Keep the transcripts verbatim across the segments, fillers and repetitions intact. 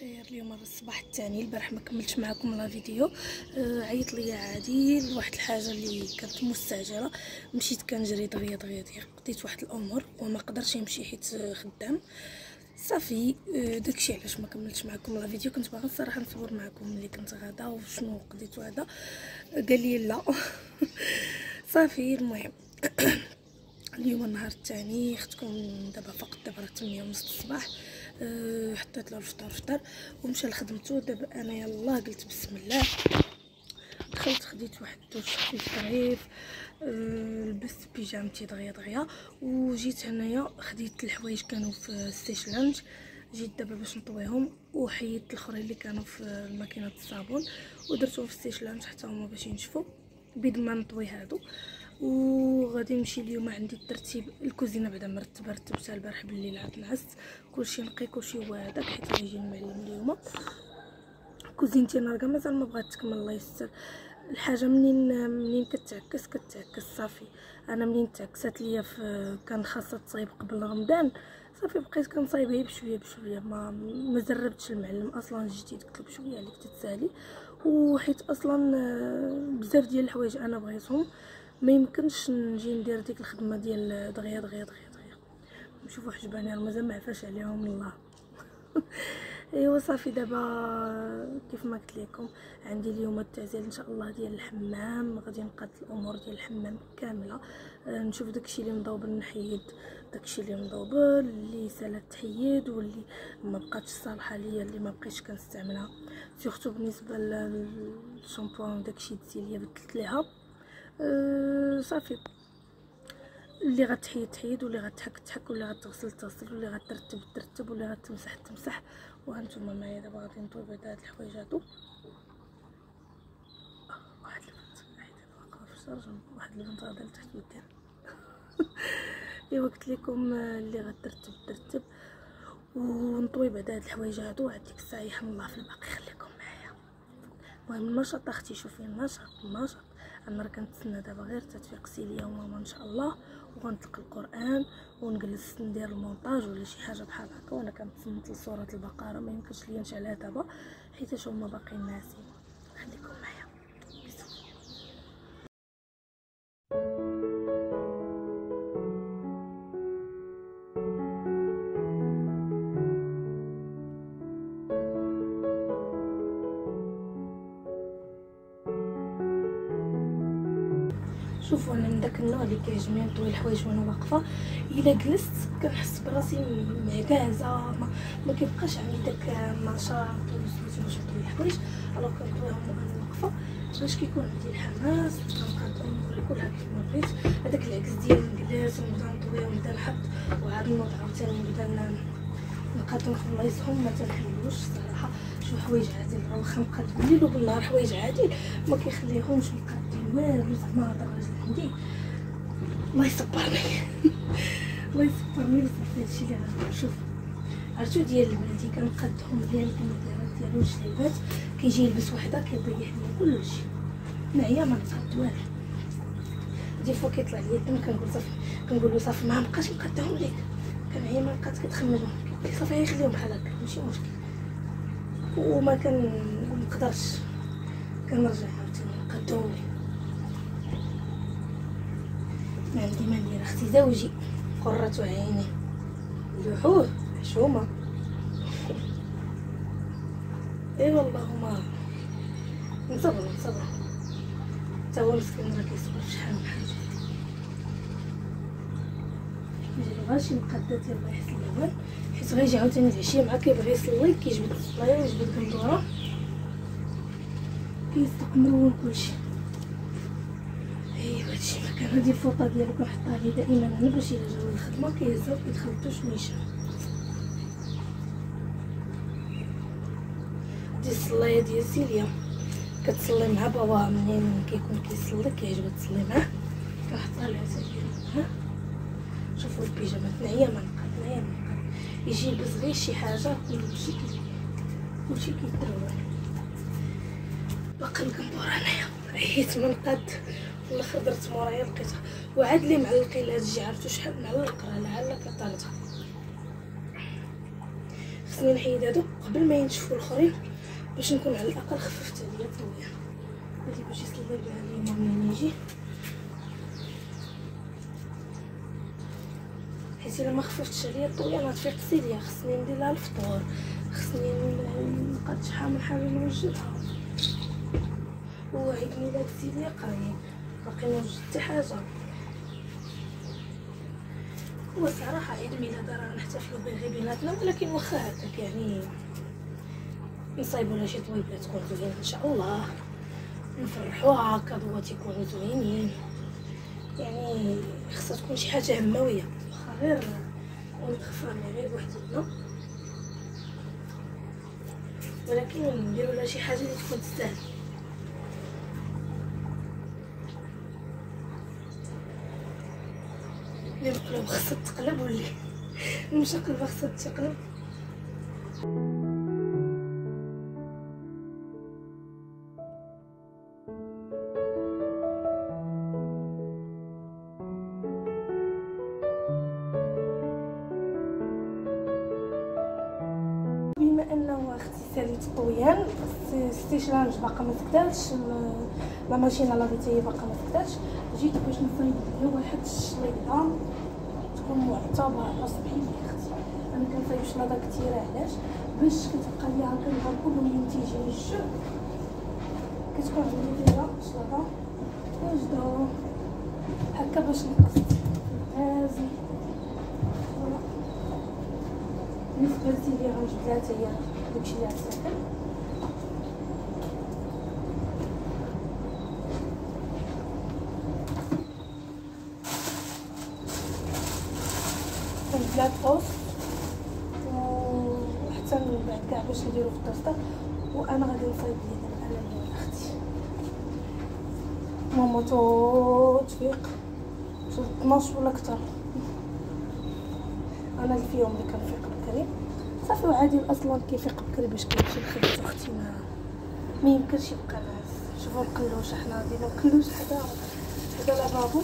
بخير. اليوم راه الصباح الثاني، البارح ما كملتش معكم لا فيديو. آه عيط ليا عادل واحد الحاجه اللي كانت مستعجله. مشيت كنجري دغيا دغيا دغيا قضيت واحد الامور وما قدرش يمشي حيت خدام صافي. آه داكشي علاش ما كملتش معكم لا فيديو. كنت باغا الصراحه نصور معكم ملي كنت غادا وشنو قضيت هذا. قال لي لا صافي. المهم اليوم النهار الثاني، اختكم دابا فقط دابا راه ثمانية ونص الصباح. أه حطيت له الفطور فطر ومشى لخدمته. دابا انا يلا قلت بسم الله، دخلت خديت واحد الدوش خفيف ظريف. أه لبست بيجامتي دغيا دغيا وجيت هنايا خديت الحوايج كانوا في السيش لانج. جيت دابا باش نطويهم وحيدت الاخرين اللي كانوا في ماكينه الصابون ودرتهم في السيش لانج حتى هما باش ينشفوا بيد ما نطوي هادو. وغادي نمشي اليوم عندي الترتيب الكوزينه بعدا مرتبه. رتبتها البارح بالليل عاد نعست كلشي نقي كلشي هو هذاك حيت غيجي المعلم اليوم. كوزينتي انا راه مازال ما بغات تكمل الله يستر الحاجه. منين منين كتعكس كتعكس صافي. انا منين تعكست ليا كان خاصه تصايب قبل رمضان صافي بقيت كنصايب هي بشويه بشويه. ما ما زربتش المعلم اصلا الجديد، قلت له بشويه عليك تتسالي. وحيت اصلا بزاف ديال الحوايج انا بغيتهم ما يمكنش نجي ندير ديك الخدمه ديال دغيا دغيا دغيا دغيا. نشوفوا حجباني راه مازال ما عفاش عليهم الله ايوا صافي. دابا كيف ما قلت لكم عندي اليوم التعزيل ان شاء الله ديال الحمام. غادي نقاد الامور ديال الحمام كامله. أه نشوف داكشي اللي مضوبل نحيد داكشي اللي مضوبل، اللي سالات تحيد واللي ما بقاتش صالحه ليا اللي ما بقيتش كنستعملها. سورتو بالنسبه للشامبوان داكشي ديال سيليا بدلت ليها. أه صافي اللي غتحيد تحيد واللي غتحك تحك واللي غتغسل تغسل واللي غترتب ترتب واللي غتمسح تمسح. وهانتوما معايا دابا غادي نطوي بعض هاد الحوايج هادو. واحد البنت عيطات واقفه في الشارجه، واحد البنت غادا لتحت ودير ايوا قلت لكم اللي غترتب ترتب ونطوي بعض هاد الحوايج هادو. عاد ديك الساعه يحم الله في الباقي خليكم معايا. المهم النشاط اختي شوفي النشاط النشاط. انا راه كنتسنى دابا غير تتفيق سيليا وماما ان شاء الله وغنتلقى القران ونجلس ندير المونتاج ولا شي حاجه بحال هكا. وانا كنتصنت لصوره البقره ما يمكنش ليا نشعلها دابا حيت هما باقيين ناسين. خليكم معايا. شوفوا انا من داك النوع اللي كيعجبني نطوي الحوايج وانا واقفه. الا جلست كنحس براسي معكازه ما, ما كيبقاش عندي داك النشاط وسميتو باش نطوي الحوايج. الوغ كنطويهم وانا واقفه باش كيكون عندي الحماس وكنقاد اموري كلها كيما بغيت. هذاك العكس ديال نجلس ونبدا نطوي ونبدا نحط وعاد نوض عاوتاني نبدا نقاد نخلصهم ما تنحلوش الصراحه. شو حوايج عادل راه واخا نقاد بالليل وبالنهار حوايج عادل ما كيخليهمش نقاد والو زعما الراجل عندي الله يصبرني الله يصبرني في هادشي اللي عرفت. شوف عرفتو ديال بلادي كنقدهم ديال الكمدارات ديالو الشليبات كيجي يلبس وحده كيضيع ليا كلشي. معايا ما نقد والو. دي فوا كيطلع ليا الدم كنقول صافي كنقول له صافي ما بقاش نقدهم ليك. كنعيا ما بقات كتخمجهم صافي خليهم بحال هكا ماشي مشكل. وما كنقدرش كنرجع عاوتاني نقدهم ليك. ما عندي ما ندير اختي زوجي قرة عيني لوحوه حشومه. اي والله ما نصبر نصبر حتى هو مسكين راه كيصبر شحال من حاجه. مجربهاش نقدات الله يحسن العوان حيت غيجي عاوتاني العشيه مع كيبغي يصلي كيجبد الصلايه ويجبد الكندوره كيصدق مرون كلشي. ايوا هادشي مكان هادي الفوطه ديالو كنحطها ليه دائما انا باش الا جاو الخدمه كيهزها وكيدخل حتى شويشه. دي الصلايه ديال سيليا كتصلي مع باباها منين كيكون كيصلي كيعجبها تصلي معاه كنحطها العسل ديالها. شوفوا البيجامات نعيه ما نقاد نعيه ما نقاد يجي يلبس غير شي حاجه كلشي كلشي كيتروى باقي الكندوره انايا عييت ما نقاد ولا خضرت مورايا لقيتها وعاد لي معلقين لهاد الجي. عرفتو شحال معلق راه لعلك طالتها خصني نحيد هادو قبل ما ينشفوا الاخرين باش نكون على الاقل خففت عليا الطويه. هادي باش يصلي بها اليوم ملي نجي، حيت الا ما خففتش عليا الطويه انا غتفيق سيليا. خصني ندير لها الفطور، خصني نقاد شحال من حاجه نوجدها، وعيد ميلاد سيليا قريب باقي نوجد حتى حاجه. وصراحه عيد ميلادها راه نحتفلوا به غير بيناتنا، ولكن واخا هكاك يعني نصايبوا لها شي طويبله تكون زوينه ان شاء الله، نفرحوها، كادوات يكونوا زوينين، يعني خصها تكون شي حاجه هماويه واخا غير ونتخفى غير بوحدنا، ولكن نديروا لها شي حاجه اللي تكون تستاهل. اللي مقلوب خصها تقلب واللي المشقلبه خصها تقلب. بما انه اختي سالي طويان ستيشلانج باقا ما سكتاتش، لا ماشينه لا فيتي باقا ما سكتاتش، جيت باش نصايب ليا واحد الشلايضه تكون معتبره على صبحي. اختي انا كنصايب شلايضه كثيره، علاش؟ باش كتبقى ليا هكا نغرقو ملي تيجيني الجوع، كتكون عندي ديما شلايضه واجده هكا باش نقص هازي. بالنسبه لي غنجيب لها حتى هي داكشي اللي عتاكل. كنجيب لها الطوست وحتى من بعد كاع باش نديرو في الطوسطه، وانا غادي نصايب ليا دابا انا و اختي ماما تو تفيق اثناش ولا كثر. انا في يوم اللي كنفيق بكري صافي، وعادي اصلا كيفيق بكري باش كيمشي لخدمتو. اختي ما ما يمكنش يبقى ناعس، شوفوا القلوش حنا غادي ناكلوش حدا حدا لابابو.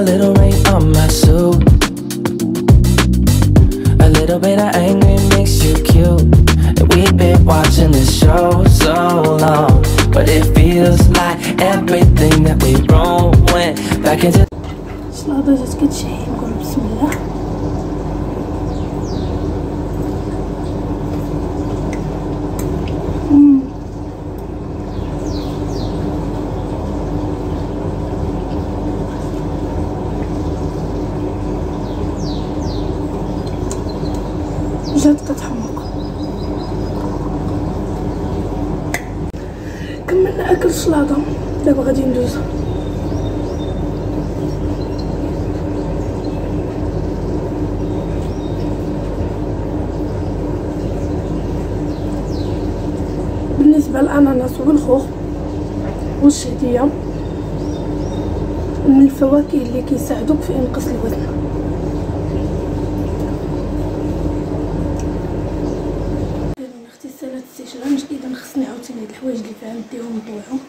A little rain on my suit, a little bit of angry makes you cute. And we've been watching this show so long, but it feels like everything that we wrong went back into. Slaughter just get shame. Go Bismillah. جات كتحمق. كملنا اكل الشلاضه، دابا غادي ندوز بالنسبه للاناناس والخوخ والشتيه ومن الفواكه اللي كيساعدوك في انقاص الوزن. اختي السلطه السجران جديده، خصني عاوتاني هاد الحوايج اللي فيها نديهم نطويهم،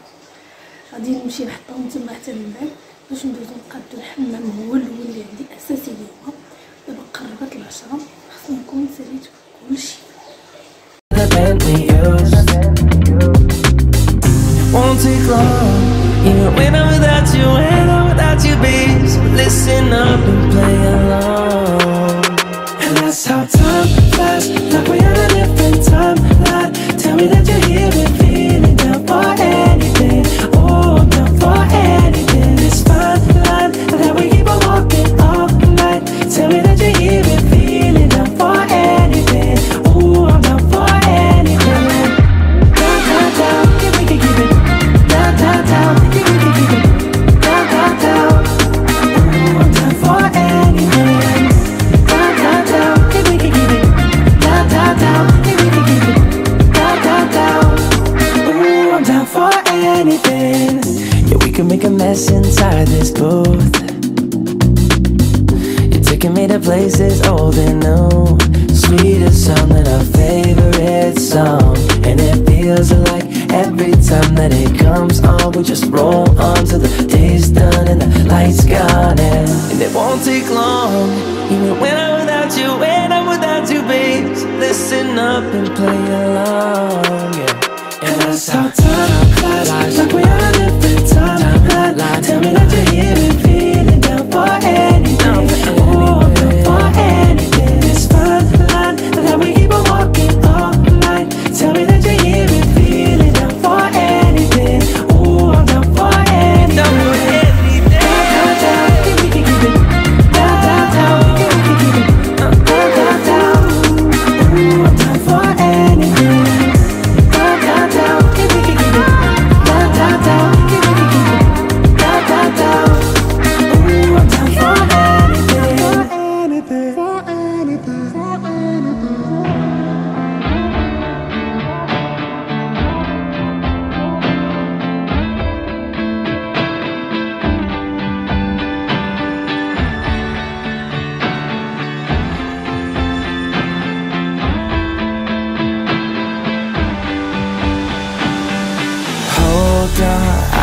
غادي نمشي نحطهم تما حتى للبال باش ندوزو نقادو الحمام. هو الاول اللي عندي اساسي اليوم، دابا قربت العشرة، خصني نكون ساليت كلشي. Inside this booth, you're taking me to places old and new. Sweetest sound and our favorite song, and it feels like every time that it comes on, we just roll on till the day's done and the lights gone, and, and it won't take long. Even when I'm without you, when I'm without you, babes, listen up and play along. Yeah. And that's how time flies, like we are in a different time. Tell me that you're here and feeling down for anything. Down for anything. Oh, down for anything. This fine line that we keep on walking all night. Tell me that you're here and feeling down for anything. Oh, I'm down for anything. Down for anything. Down, down, down. We can keep it. Down, down, down. We can keep it. Down, down, down. Oh, I'm down for anything. Down, down, down. We can keep it. Down, down, down.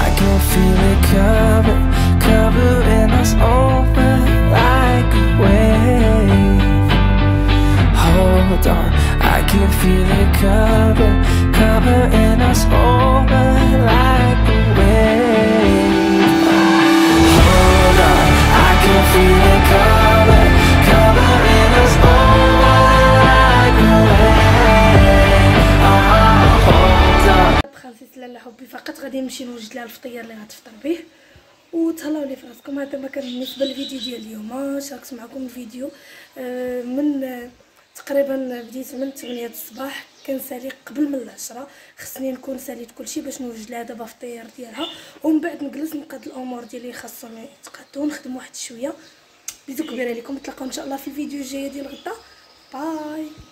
I can feel it cover, covering us over like a wave. Hold on, I can feel it cover, covering us over like a wave. Hold on, I can feel it cover, covering us over like a wave. Oh, hold on. خالتي لاله حبي فقط غادي نمشي نوجد لها الفطير اللي غتفطر به، وتهلاو لي في راسكم. هذا ما كان بالنسبه للفيديو ديال اليوم، شاركت معكم الفيديو من تقريبا بديت من ثمانية الصباح، كنسالي قبل من العشرة، خصني نكون ساليت كلشي باش نوجد لها دابا الفطير ديالها، ومن بعد نجلس نقاد الامور ديالي خاصهم يتقادو ونخدم واحد شويه. بيزو كبيره ليكم، نتلاقاو ان شاء الله في الفيديو الجاي ديال غدا. باي.